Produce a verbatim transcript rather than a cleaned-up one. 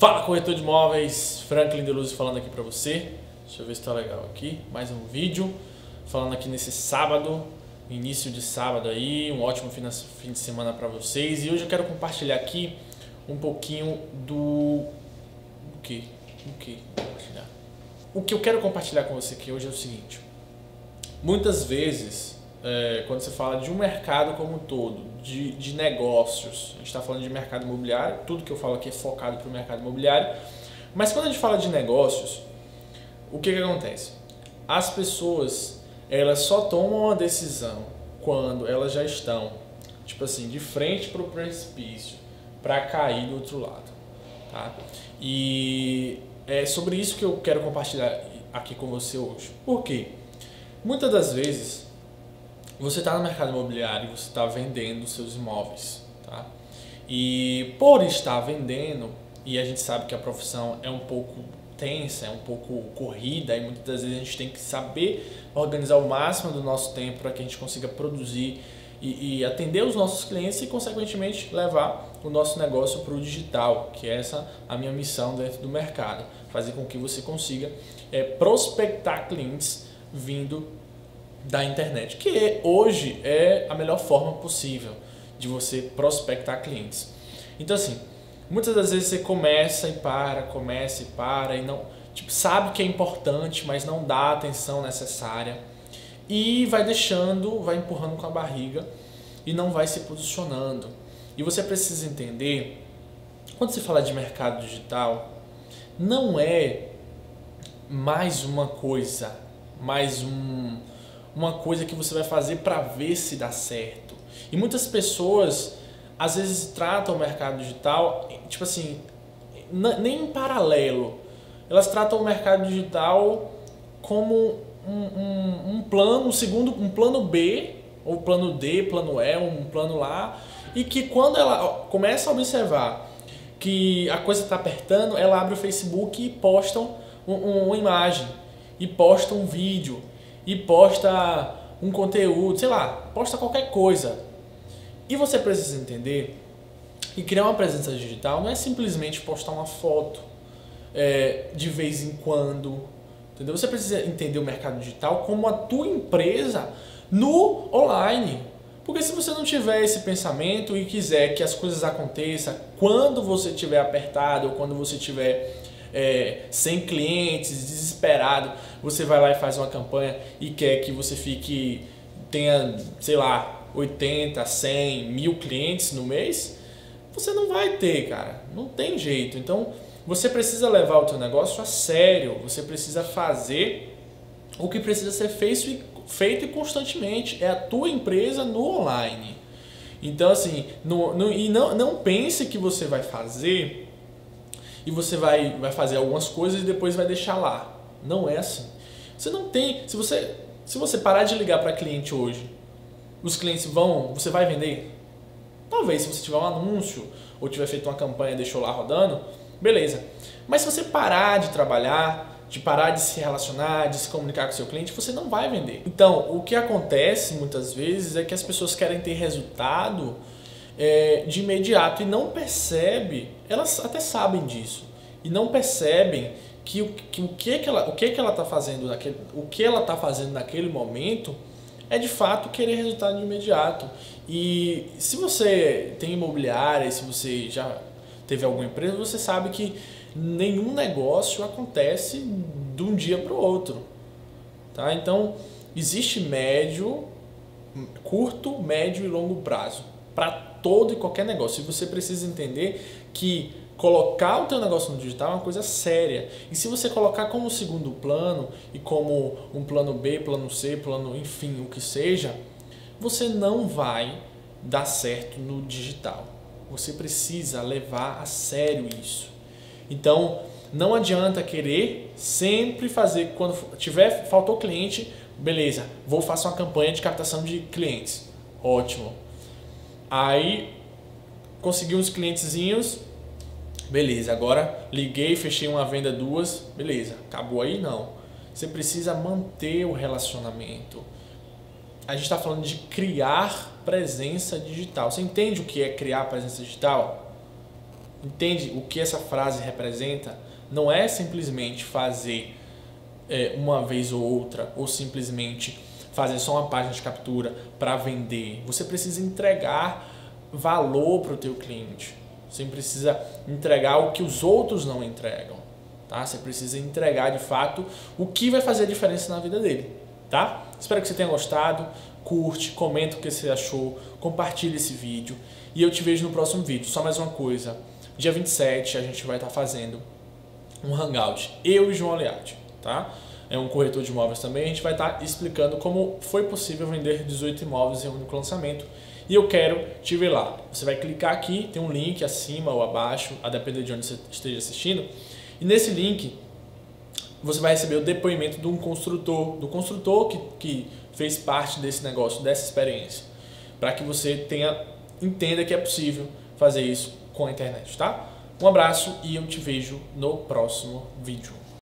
Fala, corretor de imóveis, Franklin Delusio falando aqui para você. Deixa eu ver se tá legal aqui, mais um vídeo falando aqui nesse sábado, início de sábado aí, um ótimo fim de semana para vocês. E hoje eu quero compartilhar aqui um pouquinho do... o que? O que? Compartilhar. O que eu quero compartilhar com você aqui hoje é o seguinte. Muitas vezes, é, quando você fala de um mercado como um todo, de, de negócios, a gente está falando de mercado imobiliário, tudo que eu falo aqui é focado para o mercado imobiliário, mas quando a gente fala de negócios, o que que acontece? As pessoas, elas só tomam uma decisão quando elas já estão, tipo assim, de frente para o precipício, para cair do outro lado, tá? E é sobre isso que eu quero compartilhar aqui com você hoje. Por quê? Muitas das vezes, você está no mercado imobiliário e você está vendendo seus imóveis, tá? E por estar vendendo, e a gente sabe que a profissão é um pouco tensa, é um pouco corrida, e muitas das vezes a gente tem que saber organizar o máximo do nosso tempo para que a gente consiga produzir e, e atender os nossos clientes e, consequentemente, levar o nosso negócio para o digital, que é essa a minha missão dentro do mercado, fazer com que você consiga é, prospectar clientes vindo da internet, que hoje é a melhor forma possível de você prospectar clientes. Então assim, muitas das vezes você começa e para, começa e para e não, tipo, sabe que é importante, mas não dá a atenção necessária e vai deixando, vai empurrando com a barriga e não vai se posicionando. E você precisa entender, quando se fala de mercado digital, não é mais uma coisa, mais um uma coisa que você vai fazer para ver se dá certo. E muitas pessoas, às vezes, tratam o mercado digital, tipo assim, nem em paralelo. Elas tratam o mercado digital como um, um, um plano, um segundo, um plano B, ou plano D, plano E, um plano lá, e que quando ela começa a observar que a coisa está apertando, ela abre o Facebook e posta um, um, uma imagem, e posta um vídeo, e posta um conteúdo, sei lá, posta qualquer coisa. E você precisa entender que criar uma presença digital não é simplesmente postar uma foto é, de vez em quando, entendeu? Você precisa entender o mercado digital como a tua empresa no online. Porque se você não tiver esse pensamento e quiser que as coisas aconteçam quando você estiver apertado, ou quando você tiver É, sem clientes, desesperado, você vai lá e faz uma campanha e quer que você fique, tenha, sei lá, oitenta, cem, mil clientes no mês, você não vai ter, cara, não tem jeito. Então você precisa levar o teu negócio a sério, você precisa fazer o que precisa ser feito, feito constantemente, é a tua empresa no online. Então assim, no, no, e não, não pense que você vai fazer e você vai, vai fazer algumas coisas e depois vai deixar lá. Não é assim. Você não tem... Se você, se você parar de ligar para cliente hoje, os clientes vão... Você vai vender? Talvez, se você tiver um anúncio ou tiver feito uma campanha e deixou lá rodando, beleza. Mas se você parar de trabalhar, de parar de se relacionar, de se comunicar com o seu cliente, você não vai vender. Então, o que acontece muitas vezes é que as pessoas querem ter resultado É, de imediato e não percebe, elas até sabem disso, e não percebem que o que, o que, que ela o que, que ela está fazendo naquele, o que ela está fazendo naquele momento é de fato querer resultado de imediato. E se você tem imobiliária e se você já teve alguma empresa, você sabe que nenhum negócio acontece de um dia para o outro, tá? Então existe médio, curto, médio e longo prazo para todo e qualquer negócio. E você precisa entender que colocar o teu negócio no digital é uma coisa séria. E se você colocar como segundo plano e como um plano B, plano C, plano enfim, o que seja, você não vai dar certo no digital. Você precisa levar a sério isso. Então, não adianta querer sempre fazer, quando tiver, faltou cliente, beleza, vou fazer uma campanha de captação de clientes. Ótimo. Aí, consegui uns clientezinhos, beleza, agora liguei, fechei uma venda, duas, beleza, acabou aí? Não. Você precisa manter o relacionamento. A gente está falando de criar presença digital. Você entende o que é criar presença digital? Entende o que essa frase representa? Não é simplesmente fazer é, uma vez ou outra, ou simplesmente fazer só uma página de captura para vender. Você precisa entregar valor para o teu cliente. Você precisa entregar o que os outros não entregam, tá? Você precisa entregar de fato o que vai fazer a diferença na vida dele, tá? Espero que você tenha gostado. Curte, comenta o que você achou, compartilha esse vídeo e eu te vejo no próximo vídeo. Só mais uma coisa, dia vinte e sete a gente vai estar fazendo um hangout, eu e João Learte, tá? É um corretor de imóveis também, a gente vai estar explicando como foi possível vender dezoito imóveis em um único lançamento e eu quero te ver lá. Você vai clicar aqui, tem um link acima ou abaixo, a depender de onde você esteja assistindo, e nesse link você vai receber o depoimento de um construtor, do construtor que, que fez parte desse negócio, dessa experiência, para que você tenha, entenda que é possível fazer isso com a internet, tá? Um abraço e eu te vejo no próximo vídeo.